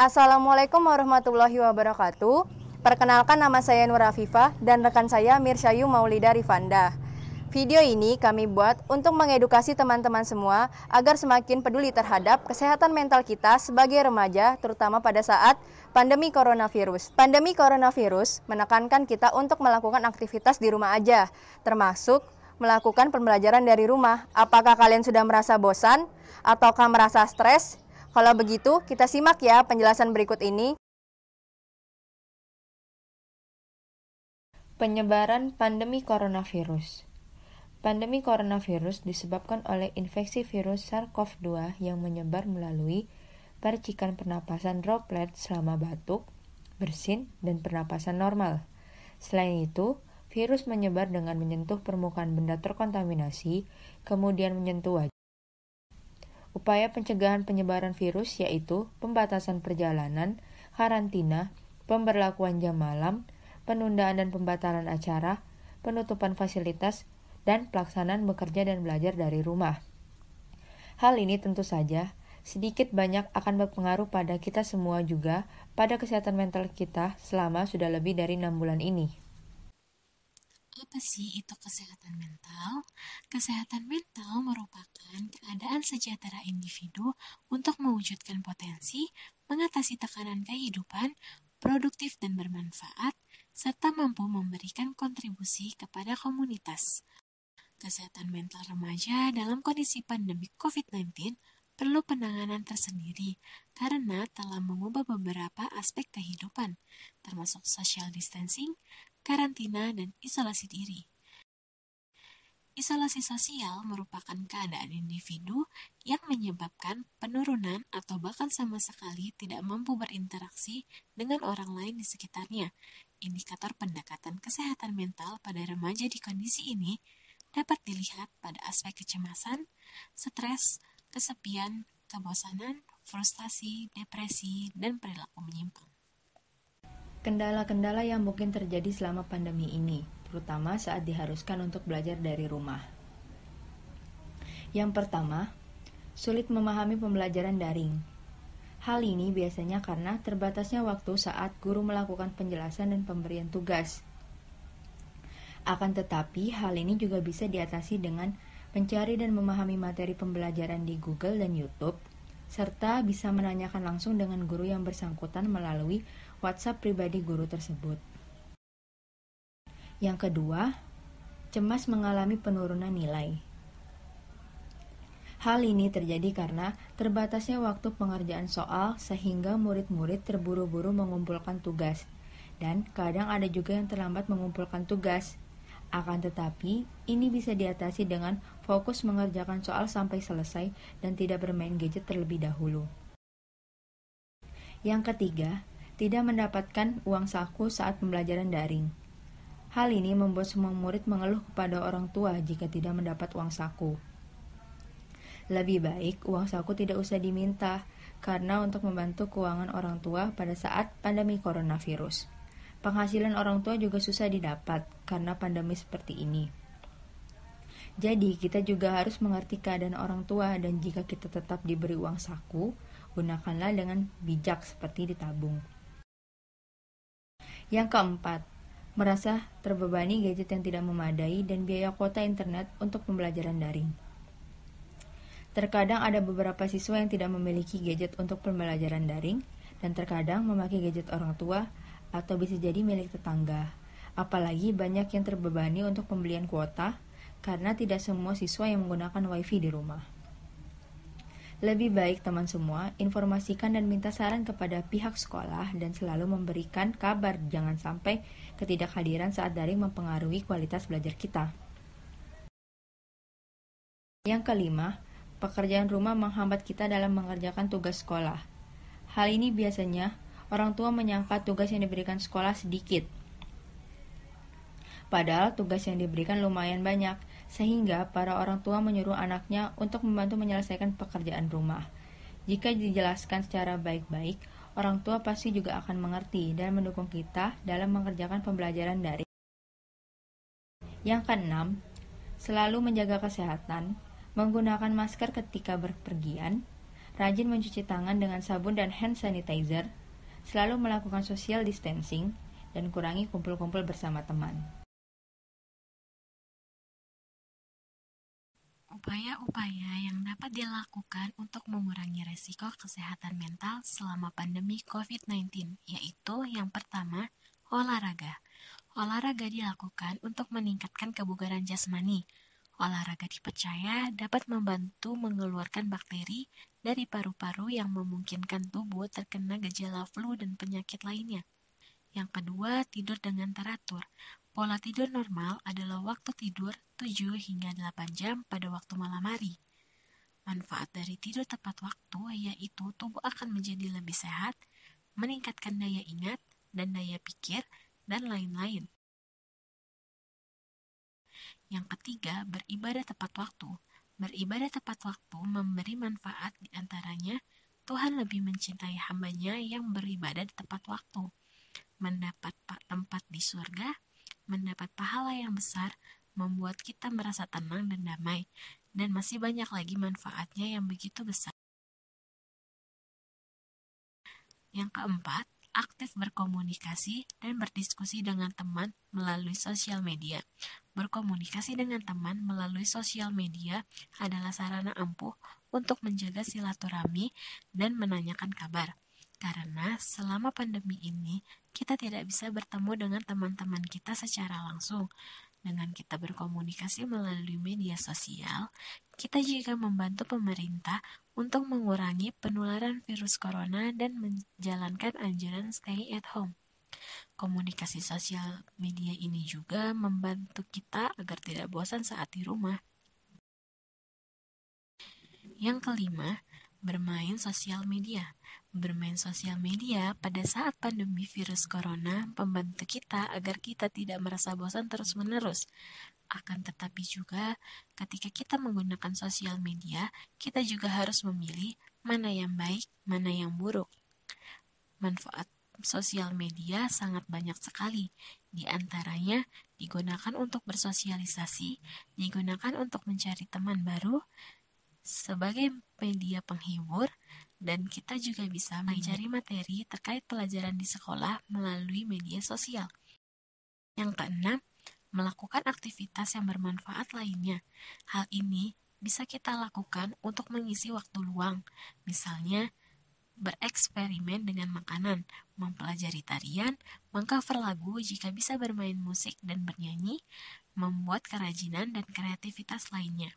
Assalamualaikum warahmatullahi wabarakatuh. Perkenalkan, nama saya Nur Afifah dan rekan saya Mirsyayu Maulidah Rifanda. Video ini kami buat untuk mengedukasi teman-teman semua agar semakin peduli terhadap kesehatan mental kita sebagai remaja, terutama pada saat pandemi coronavirus. Pandemi coronavirus menekankan kita untuk melakukan aktivitas di rumah aja, termasuk melakukan pembelajaran dari rumah. Apakah kalian sudah merasa bosan ataukah merasa stres? Kalau begitu, kita simak ya penjelasan berikut ini. Penyebaran pandemi coronavirus. Pandemi coronavirus disebabkan oleh infeksi virus SARS-CoV-2 yang menyebar melalui percikan pernapasan droplet selama batuk, bersin, dan pernapasan normal. Selain itu, virus menyebar dengan menyentuh permukaan benda terkontaminasi, kemudian menyentuh wajah. Upaya pencegahan penyebaran virus yaitu pembatasan perjalanan, karantina, pemberlakuan jam malam, penundaan dan pembatalan acara, penutupan fasilitas, dan pelaksanaan bekerja dan belajar dari rumah. Hal ini tentu saja sedikit banyak akan berpengaruh pada kita semua juga pada kesehatan mental kita selama sudah lebih dari 6 bulan ini. Apa sih itu kesehatan mental? Kesehatan mental merupakan keadaan sejahtera individu untuk mewujudkan potensi, mengatasi tekanan kehidupan, produktif dan bermanfaat, serta mampu memberikan kontribusi kepada komunitas. Kesehatan mental remaja dalam kondisi pandemi COVID-19 perlu penanganan tersendiri karena telah mengubah beberapa aspek kehidupan, termasuk social distancing, karantina, dan isolasi diri. Isolasi sosial merupakan keadaan individu yang menyebabkan penurunan atau bahkan sama sekali tidak mampu berinteraksi dengan orang lain di sekitarnya. Indikator pendekatan kesehatan mental pada remaja di kondisi ini dapat dilihat pada aspek kecemasan, stres, kesepian, kebosanan, frustasi, depresi, dan perilaku menyimpang. Kendala-kendala yang mungkin terjadi selama pandemi ini, terutama saat diharuskan untuk belajar dari rumah. Yang pertama, sulit memahami pembelajaran daring. Hal ini biasanya karena terbatasnya waktu saat guru melakukan penjelasan dan pemberian tugas. Akan tetapi, hal ini juga bisa diatasi dengan mencari dan memahami materi pembelajaran di Google dan YouTube, serta bisa menanyakan langsung dengan guru yang bersangkutan melalui WhatsApp pribadi guru tersebut. Yang kedua, cemas mengalami penurunan nilai. Hal ini terjadi karena terbatasnya waktu pengerjaan soal sehingga murid-murid terburu-buru mengumpulkan tugas, dan kadang ada juga yang terlambat mengumpulkan tugas. Akan tetapi, ini bisa diatasi dengan fokus mengerjakan soal sampai selesai dan tidak bermain gadget terlebih dahulu. Yang ketiga, tidak mendapatkan uang saku saat pembelajaran daring. Hal ini membuat semua murid mengeluh kepada orang tua jika tidak mendapat uang saku. Lebih baik uang saku tidak usah diminta, karena untuk membantu keuangan orang tua pada saat pandemi coronavirus. Penghasilan orang tua juga susah didapat karena pandemi seperti ini. Jadi, kita juga harus mengerti keadaan orang tua, dan jika kita tetap diberi uang saku, gunakanlah dengan bijak seperti ditabung. Yang keempat, merasa terbebani gadget yang tidak memadai dan biaya kuota internet untuk pembelajaran daring. Terkadang ada beberapa siswa yang tidak memiliki gadget untuk pembelajaran daring, dan terkadang memakai gadget orang tua atau bisa jadi milik tetangga. Apalagi banyak yang terbebani untuk pembelian kuota karena tidak semua siswa yang menggunakan wifi di rumah. Lebih baik teman semua, informasikan dan minta saran kepada pihak sekolah dan selalu memberikan kabar, jangan sampai ketidakhadiran saat daring mempengaruhi kualitas belajar kita. Yang kelima, pekerjaan rumah menghambat kita dalam mengerjakan tugas sekolah. Hal ini biasanya orang tua menyangka tugas yang diberikan sekolah sedikit, padahal tugas yang diberikan lumayan banyak, sehingga para orang tua menyuruh anaknya untuk membantu menyelesaikan pekerjaan rumah. Jika dijelaskan secara baik-baik, orang tua pasti juga akan mengerti dan mendukung kita dalam mengerjakan pembelajaran daring. Yang keenam, selalu menjaga kesehatan, menggunakan masker ketika berpergian, rajin mencuci tangan dengan sabun dan hand sanitizer, selalu melakukan social distancing, dan kurangi kumpul-kumpul bersama teman. Upaya-upaya yang dapat dilakukan untuk mengurangi resiko kesehatan mental selama pandemi COVID-19, yaitu yang pertama, olahraga. Olahraga dilakukan untuk meningkatkan kebugaran jasmani. Olahraga dipercaya dapat membantu mengeluarkan bakteri dari paru-paru yang memungkinkan tubuh terkena gejala flu dan penyakit lainnya. Yang kedua, tidur dengan teratur. Pola tidur normal adalah waktu tidur 7 hingga 8 jam pada waktu malam hari. Manfaat dari tidur tepat waktu yaitu tubuh akan menjadi lebih sehat, meningkatkan daya ingat dan daya pikir, dan lain-lain. Yang ketiga, beribadah tepat waktu. Beribadah tepat waktu memberi manfaat diantaranya, Tuhan lebih mencintai hambanya yang beribadah di tepat waktu, mendapat tempat di surga, mendapat pahala yang besar, membuat kita merasa tenang dan damai, dan masih banyak lagi manfaatnya yang begitu besar. Yang keempat, aktif berkomunikasi dan berdiskusi dengan teman melalui sosial media. Berkomunikasi dengan teman melalui sosial media adalah sarana ampuh untuk menjaga silaturahmi dan menanyakan kabar. Karena selama pandemi ini, kita tidak bisa bertemu dengan teman-teman kita secara langsung. Dengan kita berkomunikasi melalui media sosial, kita juga membantu pemerintah untuk mengurangi penularan virus corona dan menjalankan anjuran stay at home. Komunikasi sosial media ini juga membantu kita agar tidak bosan saat di rumah. Yang kelima, bermain sosial media. Bermain sosial media pada saat pandemi virus corona membantu kita agar kita tidak merasa bosan terus-menerus. Akan tetapi juga ketika kita menggunakan sosial media, kita juga harus memilih mana yang baik, mana yang buruk. Manfaat sosial media sangat banyak sekali. Di antaranya, digunakan untuk bersosialisasi, digunakan untuk mencari teman baru, sebagai media penghibur, dan kita juga bisa mencari materi terkait pelajaran di sekolah melalui media sosial. Yang keenam, melakukan aktivitas yang bermanfaat lainnya. Hal ini bisa kita lakukan untuk mengisi waktu luang, misalnya bereksperimen dengan makanan, mempelajari tarian, mengcover lagu jika bisa bermain musik dan bernyanyi, membuat kerajinan dan kreativitas lainnya.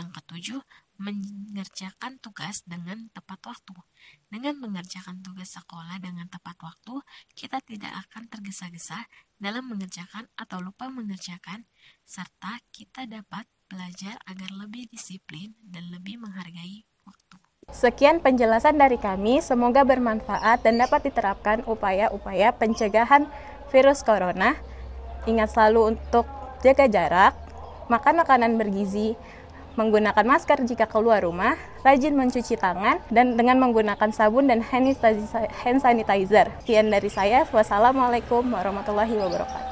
Yang ketujuh, mengerjakan tugas dengan tepat waktu. Dengan mengerjakan tugas sekolah dengan tepat waktu, kita tidak akan tergesa-gesa dalam mengerjakan atau lupa mengerjakan, serta kita dapat belajar agar lebih disiplin dan lebih menghargai waktu. Sekian penjelasan dari kami, semoga bermanfaat dan dapat diterapkan upaya-upaya pencegahan virus corona. Ingat selalu untuk jaga jarak, makan makanan bergizi, menggunakan masker jika keluar rumah, rajin mencuci tangan, dan dengan menggunakan sabun dan hand sanitizer. Sekian dari saya, wassalamualaikum warahmatullahi wabarakatuh.